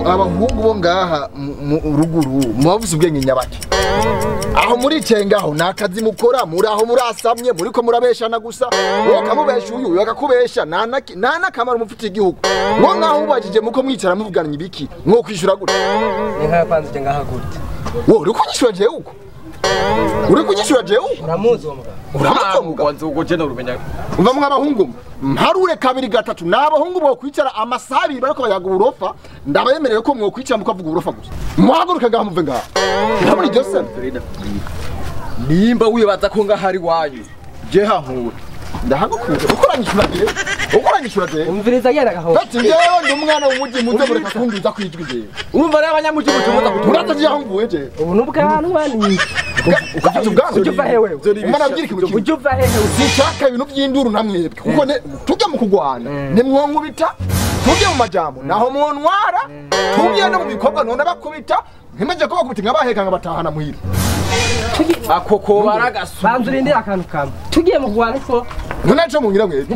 Abahungu bo ngaha ruguru mubavuze ubwenye nyabake aho muri cengaho nakazi mukora muri aho murasamye muri ko murabeshana gusa wo kamubesha uyu yakakubesha nana kamara umufite igihugu ngo ngaho ubajije muko mwicara muvuganye ibiki mwo kwishura gute nka panzije ngaha gute wo uri kunyishura je uko uri kunyishura je uko uramuzomuga wanzugo je no rumenya umva mwa bahungu mharure kabiri gatatu nabahungu bo kwicara amasaha abiri bariko bayaga uburofa ndabayemereye ko mwo kwicara mukavuga uburofa gusa muhaguruka gahamve ngaha muri Johnson nimba wibaza ko ngahari wanyu je hahure ndahagukuze ukoranyishuraje umviriza yaraga ho ati yewe ndi umwana w'umuji muze muri kumbiza kwijwi je umva rero abanyamuji mutumeza kuturata je hanguye je ubu nubwa abantu bani ukavuga hewe umwana byirike ujuva hehe ushaka ibintu by'induru namwebwe kuko tujya mu kugwana ni mwongu bita tujye mu majambo naho mwonwara tujye no mu bikorwa none bakubita nkimaje ko bakubita nkabahekanga batahana muhira akoko baragasu banzurinde akantu kamwe tugiye mu kugwana ko none cyo mungira mwe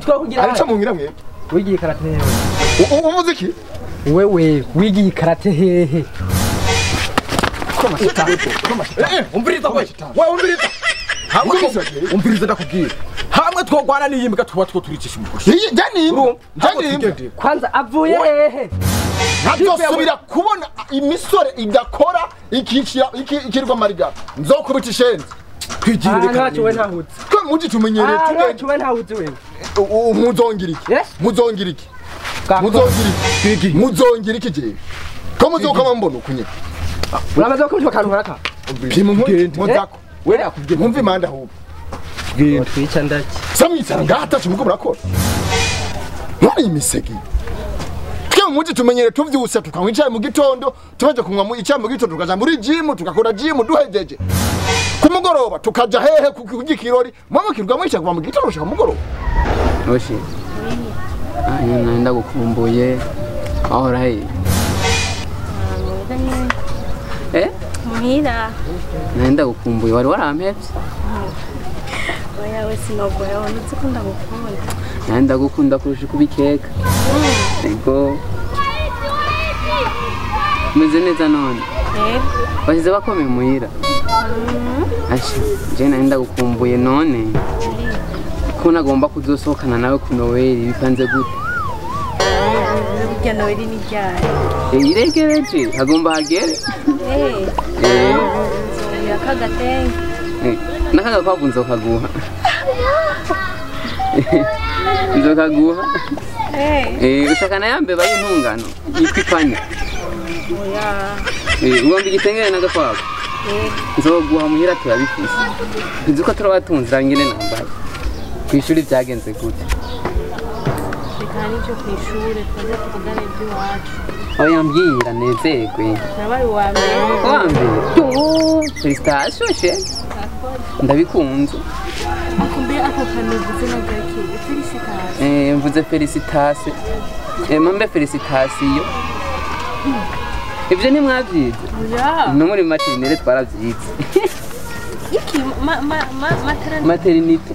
cyo mungira mwe wigiye karate hehe umuziki wewe wigiye karate hehe umviriza ndakubwira hamwe twogwana n'iyimbiga twaba twoturicisha umukoshi janimbo kwanza avuye hehe ntabyosubira kubona imisore idakora ikirwa mariga nzokubita ishenzi twigirire kandi muji tumenyereye tuge muzongiriki je ko muzokama mbono kunye uramaze ko mushaka ntaraka bimugende mutako wera kubye umva imanda hubu genda twica ndaki samwitsa ngata cyumuko burakora none imisegi twa muti tumenyere tuvyusa tukanyicaya mu gitondo tubaje kunywa mu icyambo gitondo tukaja muri gym tukakora gym duhejeje kumugoroba tukaja hehe kugikirori mama kirwa mwica kuva mu gitondo shaka mugoroba noshi ayi ndagukumbuye aho rayi Mira. Naenda kukumbuye wari warampebye. Oya wese nogoya wanutse kunda gukunda. Naenda gukunda kurusha kubikeka. Ego. Meze neza none. Basize bakome muhira. Ashi, je naenda kukumbuye none. Ko nagomba kuzosohokana nawe ku Noel bipanze gute. Noel ni ryari? Iregereje hagomba hagere. Yakagatenge nakaga kwavu nzokaguha nzokaguha ushaka nayambe baye intungano ikwipanya ugomba igitengere nagakwavu nzoguha muhira turabifise nzi uko turabatunzira ngene nambaye ku ishuri byagenze gute reka nicyo ku ishuri twaze tuvugane iby'iwacu oyambira nezegwe nabaye wambe Felicitations ndabikunze akumbe akokane gutse nagake Felicitations mvuze Felicitations mambe Felicitations yo ibyo ni mwavyize no muri maternité twaravyize iki maternité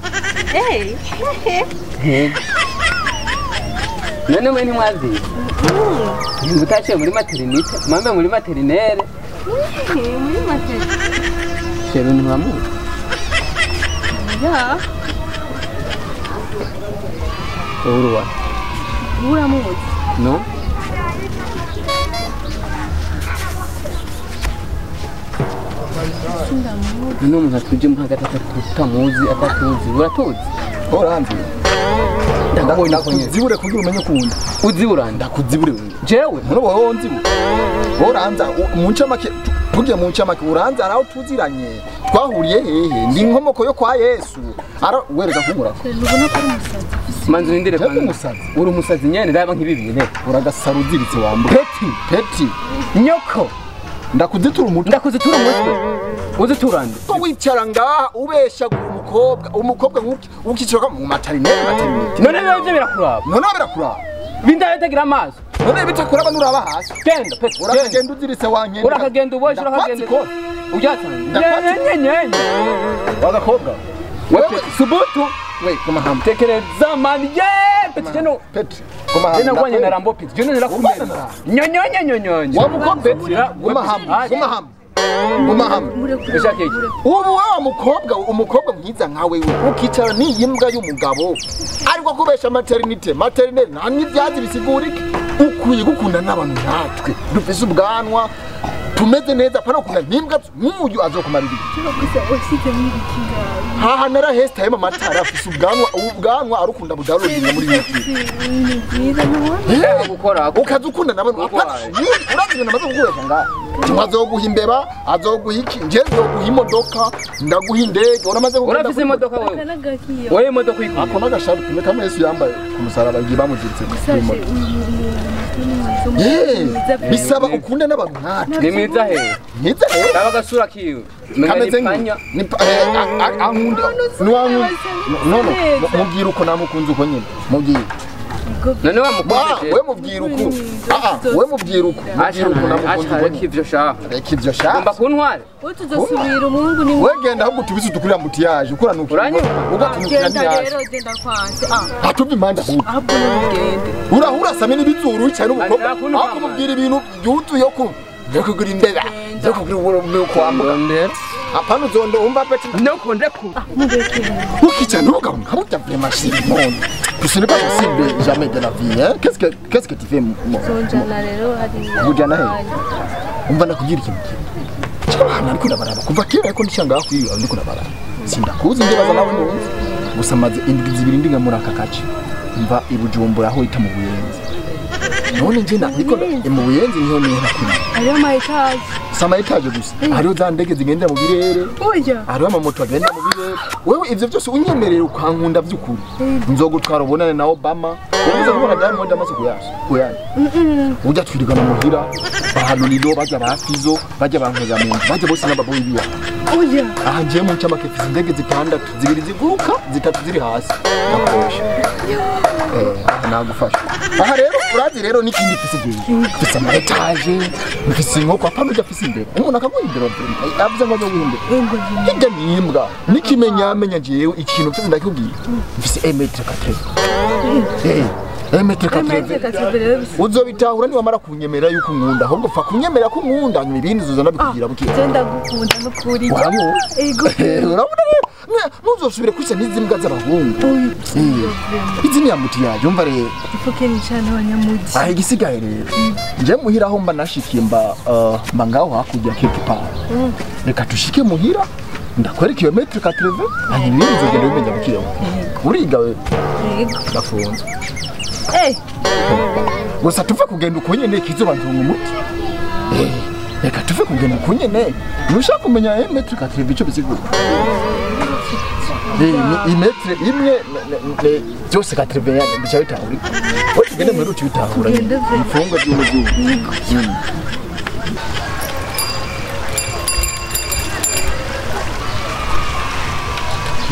none mwe ntimwavyize mutaciye muri maternité mambe muri maternelle muri maternelle cero ntiwamu ya urwa uramuzi no no muzatuje muhagata tutamuzi atatuzi uratuzi orambi Zibure kugira umenye kunda uzibura ndakuzibure jewe muri wowe nzibu boranza mu ncamake uranza araho tuziranye twahuriye hehe ndi nkomoko yo kwa Yesu ara wereka kugura manzi ndire kandi umusazi uri umusazi nyene raba nkibibiye ne uragasaruziritse wambu peti nyoko ndakuzitura umutwe uziturande ko wicara ngaha ubesha umukobwa nk'uki ukicoka mu matari none byo birakuraba Vinda grandmas. Wait, umukobwa mwiza nkawe ukicara ni imbwa y'umugabo ariko kubesha maternity namwe byazi bisigurike ukwiye gukunda n'abantu natwe dufise ubwanwa tumeze neza pana ukunda n'imbwa n'umuyu azokumara hahanara hesta yema matara afise ubwanwa arukunda budalodinga muri yiki gukora ukazukunda n'abantu urabiye namaze kuguheza ngaho azoguha imbeba azoguha iki nje zoguha imodoka ndaguha indege uramaze gukora urafise imodoka wowe imodoka iko ako nagashabu tumekamo Yesu yambaye kumusaraba ngi bamuziritse bisaba ukunda n'abantu natwe nimiza he nimiza he nabagasura kiwe kameze ni ankunda no mubwira uko namukunze uko nyine mubwira none wa mukubije we mubyiruko we mubyiruko mubyiruko namukunze kivyo shaka kivyo shaka mba kuntware utuzosubira umuntu ni we genda ahubwo tubizu dukurira muti yaje ukora nuko ugatumukira rero genda kwanze atubimanda ahubwo n'ugende urahura samene bizuru cyane umukobwa aho kumubwira ibintu byutuye ko ndakugura imbeba ndakugura uburo mu kwamba apana zondo umba pete ndoko ndeko ukicha nuka mukabya premashini mona. Ce n'est pas possible jamais de la vie, hein? Qu'est-ce que tu fais, mon? On va la courir qui? Wewe ivyo byose unyemerera ukankunda byukuri nzogutwara ubonane na Obama ubuze kubona diamond amasuku yaso kuyane ujya twirigana muhira bahanulilo bajya bafizo bajya bankoza mu bajya bose nababo bibiya oya ahanje mu cyama kepisi ndege zitandatu zibiri ziguruka zitatu ziri hasi nakosha nagufasha aha rero urazi rero n'ikindi pisi genge pisa ma etage pisi ngo kwa pano pisi ndebe ubona kagoyindira abuze ngo ngwinde inde nimbwa nikimenya amenya jewe ikintu cyo ndakubwira mfise M3 uzobitahura ni wamara kunyemera yuko nkunda ahubwo fa kunyemera ko nkunda n'ibindi zuzana bikugira bukiye cyenda gukunda n'ukuri ego urabona nuzosubire kwisa n'izimbwa z'abahungu izini ya muti yaje umva rero ifoke ni cyane abanyamugi aho igisigaye rero nje muhiraho mba nashikiye mba ngaho hakujya kepa reka tushike muhira ndakora kilometero 80 anyine nzogenda umenya bukiye uriga we ndafunze gusa tuve kugenda ukunyene kizuba nzungu umuti reka tuve kugenda ukunyene nushaka kumenya metero 80 bico bisigura imetre imwe byose 80 ya bica bitahuri wote genda mu ruti bitahura mfunga by'umuzigo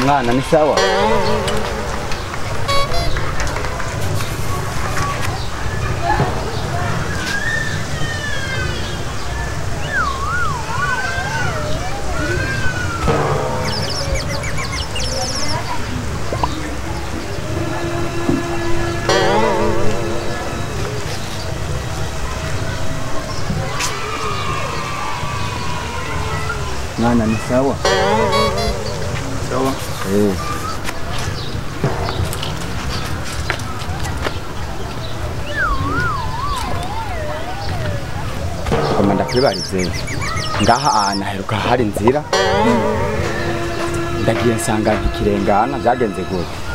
mwana ni sawa mwana ni sawa sawa komanda kwibarize ngaha ana heruka hari nzira ndagiye nsanga ikirengana byagenze gute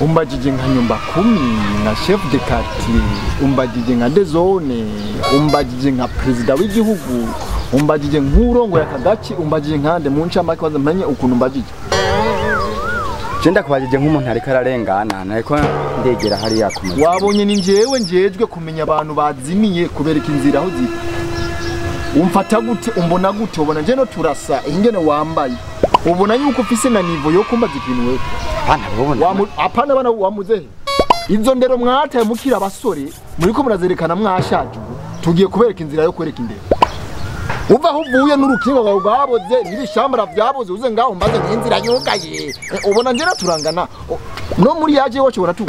umbajije nka nyumba 10 na chef de quartier umbajije nka dezone umbajije nka president w'igihugu umbajije nk'urongo yakagaci umbajije nkande mu ncamake bazamenye ukuntu umbajije cyenda kubajije nk'umuntu ari kararengana nako ndegera hari yakomeye wabonye ni njewe njejwe kumenya abantu bazimiye kubereka inzira aho ziri umfata gute umbona gute ubona nje no turasa ingene wambaye ubona yuko ufise na nivo yo kumba zipinwe Apana bwana. Apana bana wa muzehe. Izo ndero mwataye mukira abasore muri ko murazerekana mwashaje. Tugiye kubereka inzira yo kwereka indero. Uva aho uvuye n'urukingo rwawe rwaboze n'ibishambara byaboze uze ngaho mbaze inzira yugaye. Ubona ngera turangana. No muri yaje wacu baratu.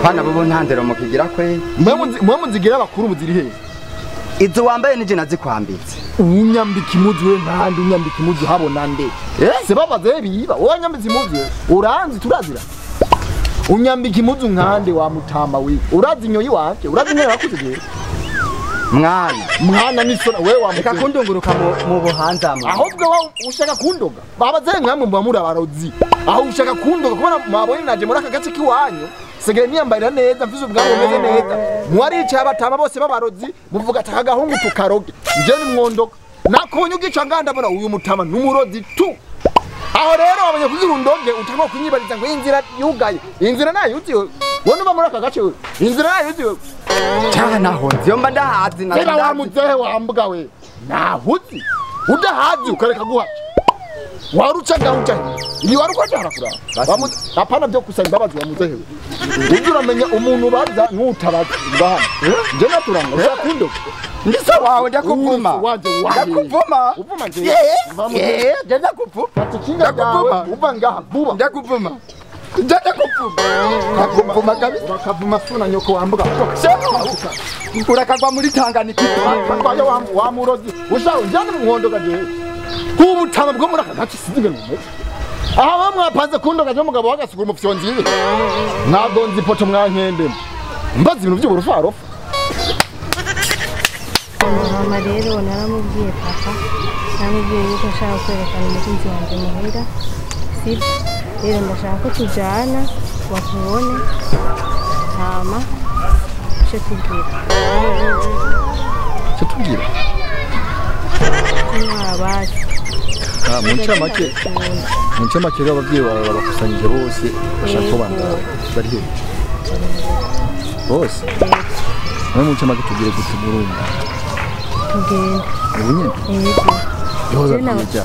Apana bo ntandero mukigira kwe. Mwe muzigira bakuru muzirihe. Izo wambaye nije nazikwambitse. Unyambika imuzwe ntandi unyambika imuzwe habona nde. Se babaze biba unyambitse imuzwe uranzi turazira. Unyambika imuzwe nkande wa mutamba wi. Urazi inyoyi wake urazi nyera bakuzigera. Mwana mwana nisona wewe ameka kundunguruka mu buhanza mu. Ahubwo wa ushaka kundoga. Babaze mwamwe mbamura barozi. Aho ushaka kundoga kubona mabone naje muri aka gace kiwanyu. Segere niyambarira neza mfise ubwango meze neza mwari cyaba tama bose babarozi muvuga takagahungu tukaroge nje ni mwondo nakunyugica nganda bona uyu mutama numurozi tu aho rero abanye kuzirundoge utako kunyibariza ngo inzira yugaye inzira nayo uzi wone ba muri aka gace inzira nayo uzi cyana honzi yo mba ndahazi na cyaba wa muzehe wambwa we nahuzi udahazi ukareka guhaca waruca gauta ni waruko tarakura apana byo kusanga babazi wa muzehe Ujura menya umuntu baza n'utabaza bahana nje naturanga urakundo ndisa wawe ndakuvuma ndakuvuma uvuma nje eh ndakuvuma ndakuvuma uva ngaha buba ndakuvuma ndakuvuma bakavuma funa nyoko wambuka urakagwa muri Tanganyika kwaje wa murozi ushaho njani muhondo kaje kubu tanga bwo muri akagace sizibe aha bamwa paze kundoga cyo mugabo wagasugura mu fyonzibe nadonzi poto mwankende mbazi ibintu byo burufaro mama rero naramubwiye papa namubwiye yuko ashaka kwerekana umutunzi wanjye muhira sibyo rero ndashaka ko tujyana wakubone hama cyo tugira Muncha make rero abavyeyi bakusanyije bose bashaka banda bari he bose nawe muncha make tugire gusigurunda ubunye yoza kujya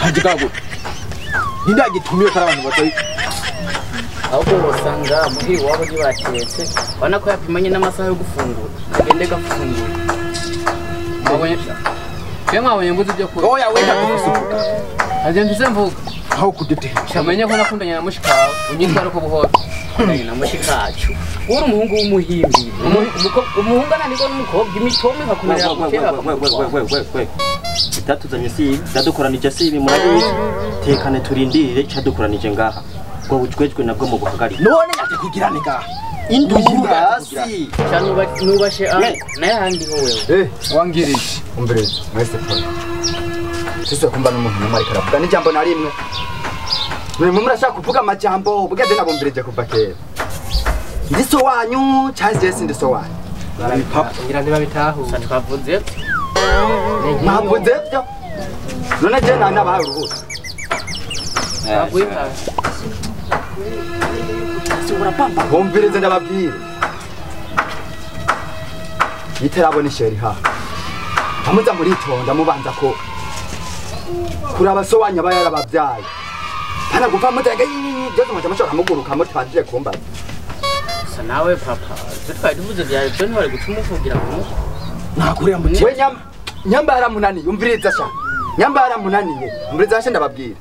Caje gago. Ninda gitumiye kara abantu batari. Ahubwo wasanga muri wabo ni baketse. Bana ko yapimanye n'amasaha yo gufungura. Agende gafungura. Babonye. Kema wanyunguzi byo ko. Oya wenda kusuka. Azenze mvuga aho kudetera cyamenye ko nakundanya na mushikawe unyitwa ariko buhoro na mushikacu uri umuhungu w'umuhimbi umuhungu naniko n'umukobwa imitome bakunira gutera kwe itatuzanye si dadukoranije si murabizi tekane turindirire cyadukoranije ngaha ngo bujwejwe nabwo mu guhagarika none yate kugirane ngaha indumu basi cyanuba nubashe naye handi ho wewe wangirije umbereze mwese Sisi kumbana umuntu n'amari karavuga n'ijambo narimwe. Mwe murashaka kuvuga amajambo ubugeze nabumbireje kuva kera. Ndiso wanyu cyangwa se ndiso wanyu. Barabipapa ngira ntibabitahu. Satwavuze. Mwavuze byo. None je nana baruhuza. Abwita. Sura papa bombireze ndababwira. Yiterabone sheri ha. Amuza muri itonda mubanza ko kurabasobanyi abayarababyaye pana gufa mutega byo tuma cyamashaka muguruka mutanje kumbaza sa nawe papa twari duvuze bya byo ntwari gucumufugira ku nakuriya muti we nyambara munaniye umviriza sha nyambara munaniye umviriza sha ndababwira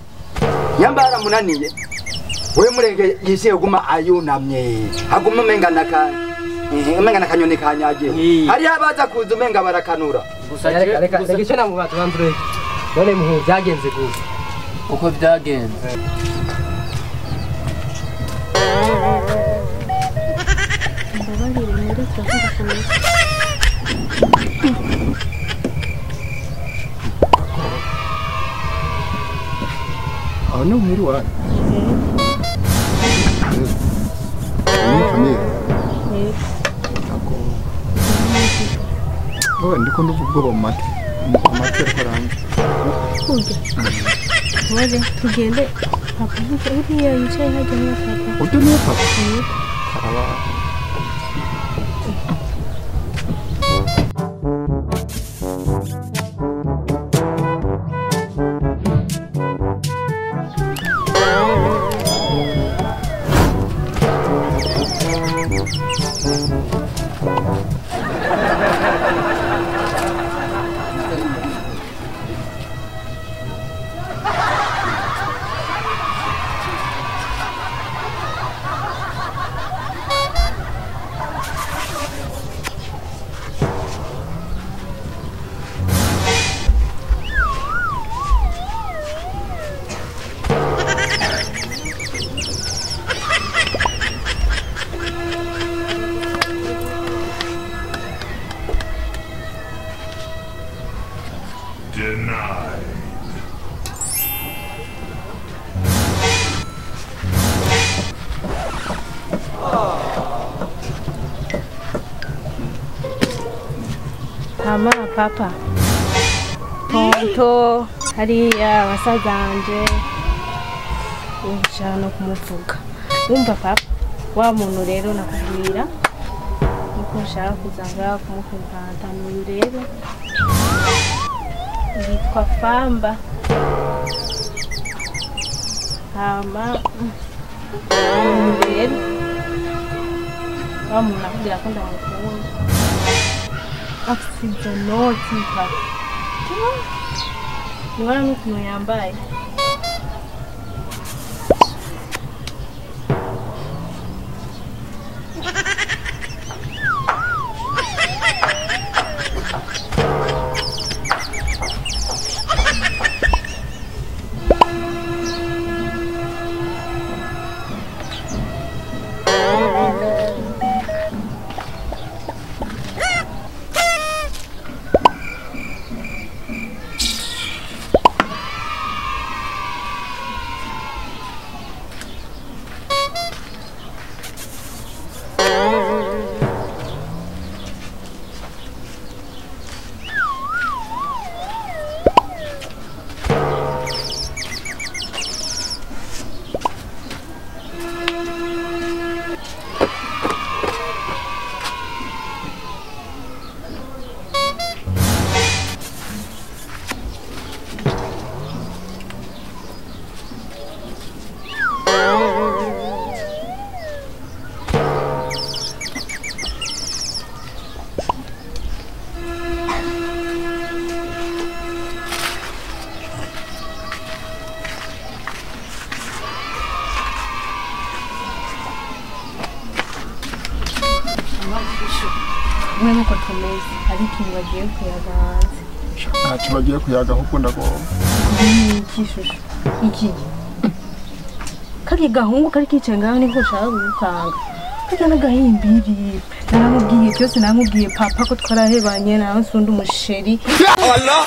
nyambara munaniye we murenge yiseye guma ayunamye aguma mengana ka mengana kanyone kanyaje hari abaza kuza menga barakanura gusa reka igice namubatu bandure None muho byagenze gute? Uko byagenze. Ano muruwa. Oya ndiko nduvuga bo mate. Mate karanga. Kuja. Waje tugende papa uri ya yicaye hajya papa. Utu ne papa. Aba papa ponto hariya wasaganje ushano kumuvuga umva papa wa muntu rero nakubwira uko ushaka kuzanga kumukunda n'uyu rero yitwa Famba hama rero wa muntu nakubwira ko ndamukunda Oxygen, no tea cup. You want to look me and buy? Bagiye kuyaga huko ndako kishusho iki kari gahungu kari kicengana niko shaka gukanga kagana gahimbiri naramubwiye cyose namubwiye papa ko twarahebanye nawe sundi umusheri Allah